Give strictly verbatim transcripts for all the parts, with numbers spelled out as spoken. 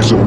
So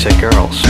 said girls.